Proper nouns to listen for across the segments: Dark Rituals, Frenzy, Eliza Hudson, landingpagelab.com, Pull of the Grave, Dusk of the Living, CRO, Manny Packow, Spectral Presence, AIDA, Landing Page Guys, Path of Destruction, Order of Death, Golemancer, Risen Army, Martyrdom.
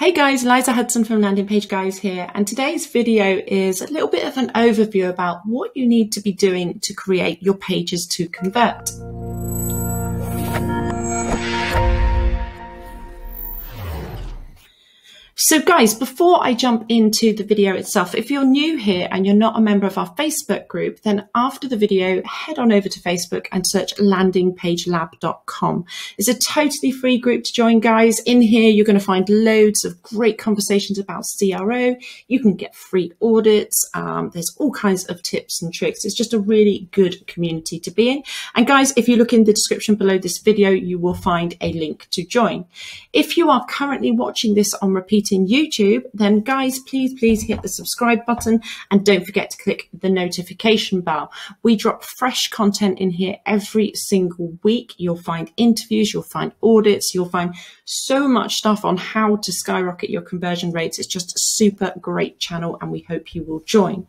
Hey guys, Eliza Hudson from Landing Page Guys here, and today's video is a little bit of an overview about what you need to be doing to create your pages to convert. So guys, before I jump into the video itself, if you're new here and you're not a member of our Facebook group, then after the video, head on over to Facebook and search landingpagelab.com. It's a totally free group to join, guys. In here, you're going to find loads of great conversations about CRO. You can get free audits. There's all kinds of tips and tricks. It's just a really good community to be in. And guys, if you look in the description below this video, you will find a link to join. If you are currently watching this on repeat in YouTube, then guys, please hit the subscribe button and don't forget to click the notification bell. We drop fresh content in here every single week. You'll find interviews, you'll find audits, you'll find so much stuff on how to skyrocket your conversion rates. It's just a super great channel and we hope you will join.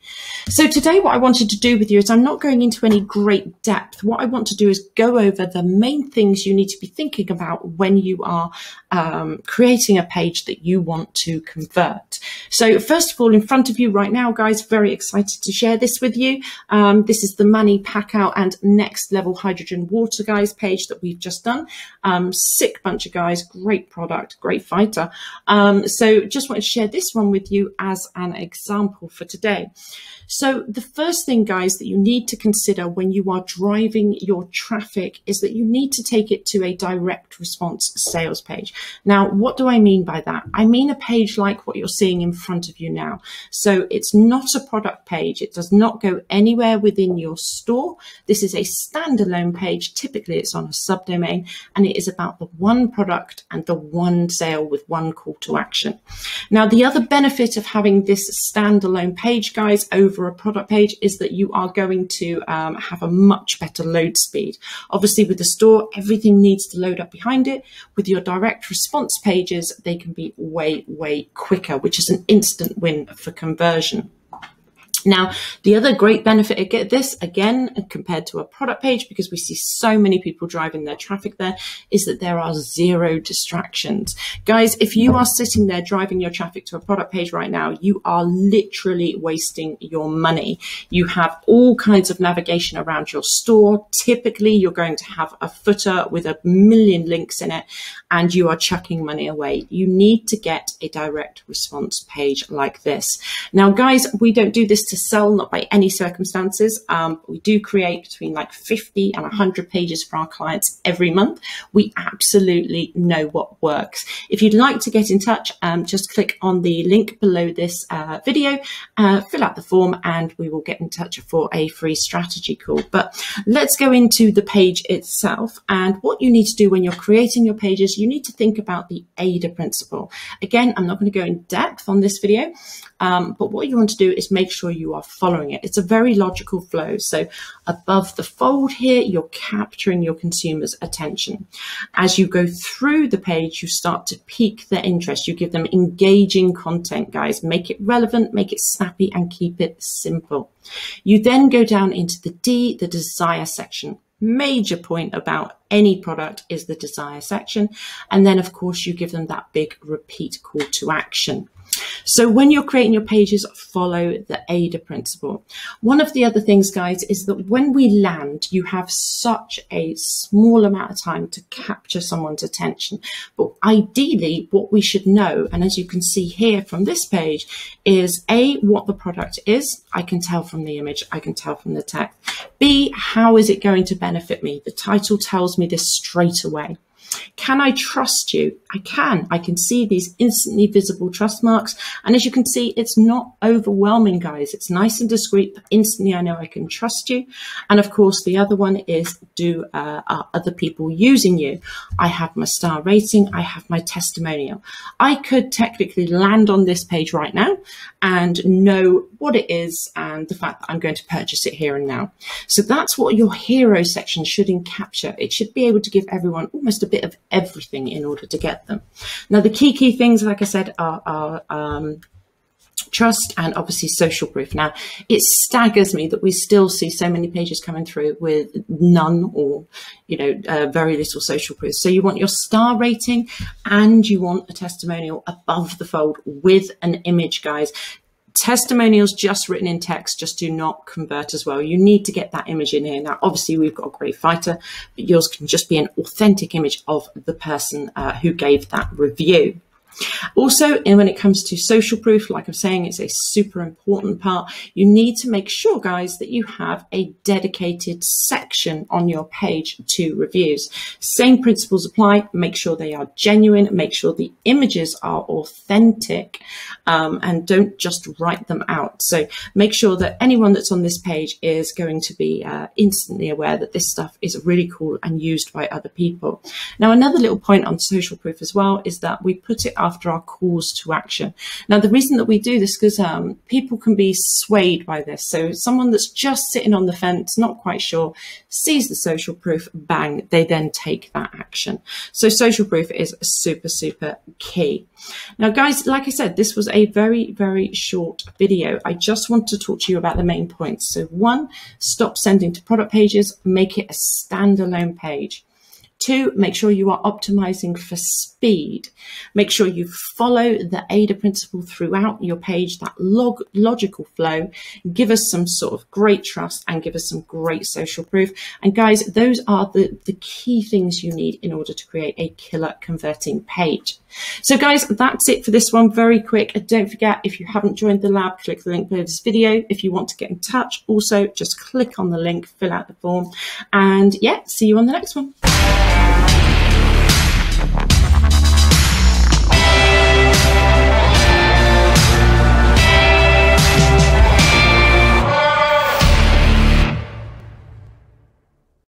So today what I wanted to do with you is I'm not going into any great depth. What I want to do is go over the main things you need to be thinking about when you are creating a page that you want to convert. So first of all, in front of you right now, guys, very excited to share this with you. This is the Manny Packow and Next Level Hydrogen Water Guys page that we've just done. Sick bunch of guys, great product, great fighter. So just wanted to share this one with you as an example for today. So the first thing, guys, that you need to consider when you are driving your traffic is that you need to take it to a direct response sales page. Now, what do I mean by that? I mean a page like what you're seeing in front of you now. So it's not a product page. It does not go anywhere within your store. This is a standalone page. Typically, it's on a subdomain, and it is about the one product and the one sale with one call to action. Now, the other benefit of having this standalone page, guys, over a product page is that you are going to have a much better load speed. Obviously, with the store, everything needs to load up behind it. With your direct response pages, they can be way quicker, which is an instant win for conversion. Now, the other great benefit, get this again, compared to a product page, because we see so many people driving their traffic there, is that there are zero distractions. Guys, if you are sitting there driving your traffic to a product page right now, you are literally wasting your money. You have all kinds of navigation around your store. Typically, you're going to have a footer with a million links in it, and you are chucking money away. You need to get a direct response page like this. Now, guys, we don't do this to sell, not by any circumstances. We do create between like 50 and 100 pages for our clients every month. We absolutely know what works. If you'd like to get in touch, just click on the link below this video, fill out the form, and we will get in touch for a free strategy call. But let's go into the page itself. And what you need to do when you're creating your pages, you need to think about the AIDA principle. Again, I'm not going to go in depth on this video, but what you want to do is make sure you are following it. It's a very logical flow. So above the fold here, you're capturing your consumer's attention. As you go through the page, you start to pique their interest. You give them engaging content, guys. Make it relevant, make it snappy, and keep it simple. You then go down into the D, the desire section. Major point about any product is the desire section. And then, of course, you give them that big repeat call to action. So when you're creating your pages, follow the AIDA principle. One of the other things, guys, is that when we land, you have such a small amount of time to capture someone's attention. But ideally, what we should know, and as you can see here from this page, is A, what the product is. I can tell from the image, I can tell from the text. B, how is it going to benefit me? The title tells me this straight away. Can I trust you? I can. I can see these instantly visible trust marks. And as you can see, it's not overwhelming, guys. It's nice and discreet, but instantly I know I can trust you. And of course, the other one is, are other people using you? I have my star rating. I have my testimonial. I could technically land on this page right now and know what it is and the fact that I'm going to purchase it here and now. So that's what your hero section should capture. It should be able to give everyone almost a bit of everything in order to get them. Now, the key things, like I said, are trust and obviously social proof. Now, it staggers me that we still see so many pages coming through with none or, you know, very little social proof. So you want your star rating and you want a testimonial above the fold with an image, guys. Testimonials just written in text just do not convert as well. You need to get that image in here. Now, obviously, we've got a great fighter, but yours can just be an authentic image of the person who gave that review. Also, and when it comes to social proof, like I'm saying, it's a super important part. You need to make sure, guys, that you have a dedicated section on your page to reviews. Same principles apply. Make sure they are genuine. Make sure the images are authentic, and don't just write them out. So make sure that anyone that's on this page is going to be instantly aware that this stuff is really cool and used by other people. Now, another little point on social proof as well is that we put it after our calls to action. Now, the reason that we do this is because people can be swayed by this. So someone that's just sitting on the fence, not quite sure, sees the social proof, bang, they then take that action. So social proof is super, super key. Now, guys, like I said, this was a very, very short video. I just want to talk to you about the main points. So 1, stop sending to product pages, make it a standalone page. 2, make sure you are optimizing for speed. Make sure you follow the AIDA principle throughout your page, that logical flow. Give us some sort of great trust and give us some great social proof. And guys, those are the key things you need in order to create a killer converting page. So guys, that's it for this one. Very quick. And don't forget, if you haven't joined the lab, click the link below this video. If you want to get in touch, also just click on the link, fill out the form. And yeah, see you on the next one.